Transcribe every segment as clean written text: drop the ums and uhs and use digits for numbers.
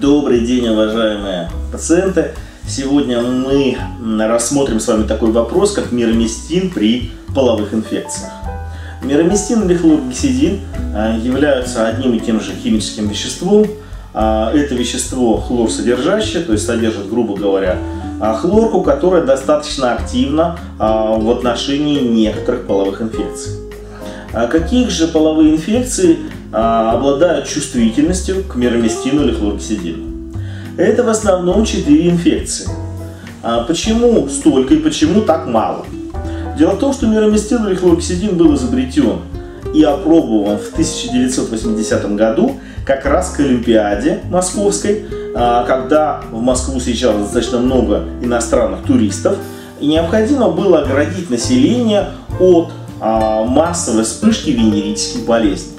Добрый день, уважаемые пациенты! Сегодня мы рассмотрим с вами такой вопрос, как мирамистин при половых инфекциях. Мирамистин или хлоргексидин являются одним и тем же химическим веществом. Это вещество хлорсодержащее, то есть содержит, грубо говоря, хлорку, которая достаточно активна в отношении некоторых половых инфекций. Какие же половые инфекции обладают чувствительностью к мирамистину или хлоргексидину? Это в основном 4 инфекции. Почему столько и почему так мало? Дело в том, что мирамистин или хлоргексидин был изобретен и опробован в 1980 году как раз к Олимпиаде московской, когда в Москву сейчас достаточно много иностранных туристов, и необходимо было оградить население от массовой вспышки венерических болезней.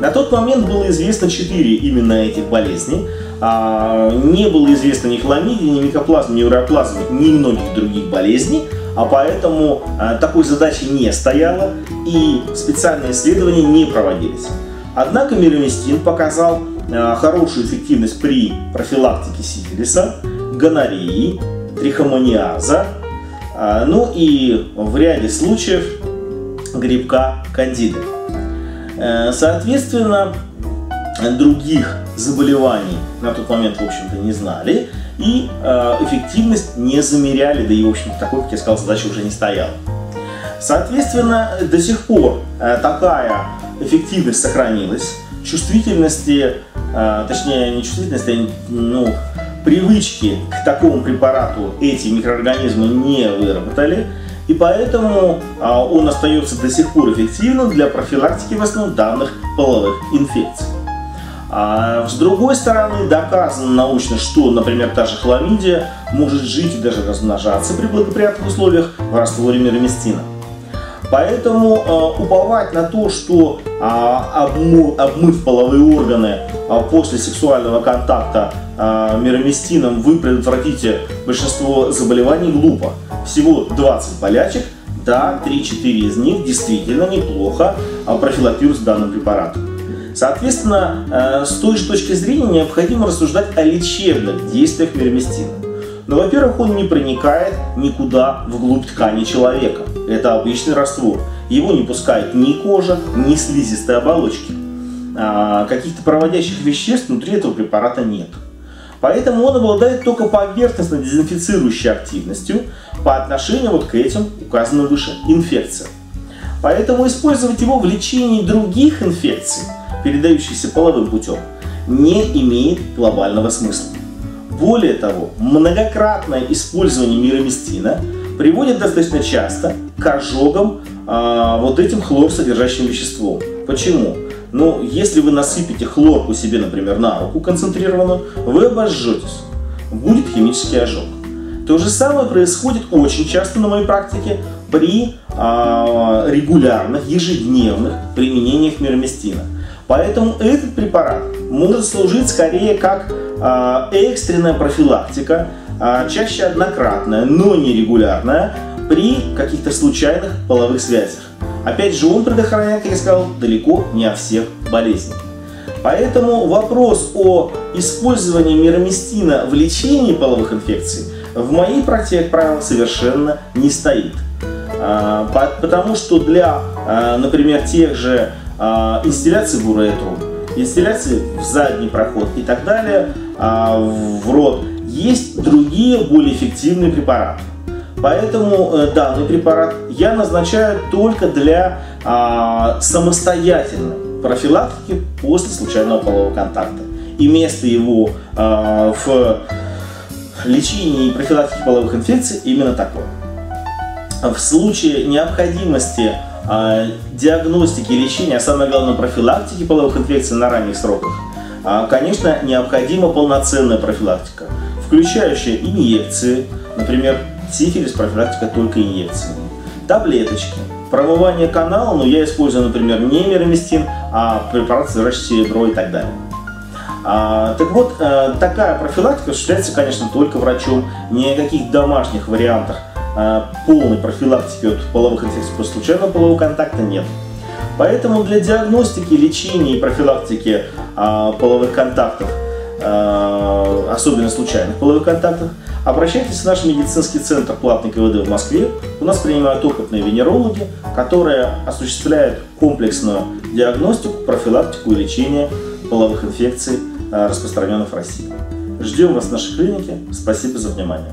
На тот момент было известно 4 именно этих болезней. Не было известно ни хламидии, ни микоплазмы, ни уреаплазмы, ни многих других болезней, а поэтому такой задачи не стояло и специальные исследования не проводились. Однако мирамистин показал хорошую эффективность при профилактике сифилиса, гонореи, трихомониаза, ну и в ряде случаев грибка кандиды. Соответственно, других заболеваний на тот момент, в общем-то, не знали, и эффективность не замеряли, да и, в общем-то, такой, как я сказал, задача уже не стояла. Соответственно, до сих пор такая эффективность сохранилась, чувствительности, точнее, не чувствительности, привычки к такому препарату эти микроорганизмы не выработали, и поэтому он остается до сих пор эффективным для профилактики в основном данных половых инфекций. С другой стороны, доказано научно, что, например, та же хламидия может жить и даже размножаться при благоприятных условиях в растворе мирамистина. Поэтому уповать на то, что обмыв половые органы после сексуального контакта мирамистином вы предотвратите большинство заболеваний, глупо. Всего 20 болячек, да, 3-4 из них действительно неплохо профилактируются данным препаратом. Соответственно, с той же точки зрения необходимо рассуждать о лечебных действиях мирамистина. Но, во-первых, он не проникает никуда вглубь ткани человека. Это обычный раствор. Его не пускает ни кожа, ни слизистые оболочки. Каких-то проводящих веществ внутри этого препарата нет. Поэтому он обладает только поверхностной дезинфицирующей активностью по отношению вот к этим указанным выше инфекциям. Поэтому использовать его в лечении других инфекций, передающихся половым путем, не имеет глобального смысла. Более того, многократное использование мирамистина приводит достаточно часто к ожогам вот этим хлорсодержащим веществом. Почему? Ну, если вы насыпете хлорку себе, например, на руку концентрированную, вы обожжетесь. Будет химический ожог. То же самое происходит очень часто на моей практике при регулярных, ежедневных применениях мирамистина. Поэтому этот препарат может служить скорее как экстренная профилактика, чаще однократная, но нерегулярная, при каких-то случайных половых связях. Опять же, он предохраняет, как я сказал, далеко не от всех болезней. Поэтому вопрос о использовании мирамистина в лечении половых инфекций в моей практике, как правило, совершенно не стоит. Потому что для, например, тех же инстилляций в уретру, инстилляции в задний проход и так далее, в рот, есть другие более эффективные препараты. Поэтому данный препарат я назначаю только для самостоятельной профилактики после случайного полового контакта. И место его в лечении и профилактике половых инфекций именно такое. В случае необходимости диагностики, лечения, а самое главное профилактики половых инфекций на ранних сроках, конечно, необходима полноценная профилактика, включающая инъекции, например, сифилис профилактика только инъекциями, таблеточки, промывание канала, но я использую, например, не мирамистин, а препарат, содержащий серебро и так далее. Так вот, такая профилактика осуществляется, конечно, только врачом, ни о каких домашних вариантах полной профилактики от половых инфекций после случайного полового контакта нет. Поэтому для диагностики, лечения и профилактики половых контактов, особенно случайных половых контактов, обращайтесь в наш медицинский центр платной КВД в Москве. У нас принимают опытные венерологи, которые осуществляют комплексную диагностику, профилактику и лечение половых инфекций, распространенных в России. Ждем вас в нашей клинике. Спасибо за внимание.